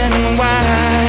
and why.